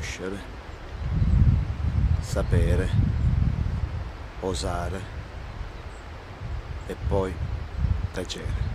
conoscere, sapere, osare e poi tacere.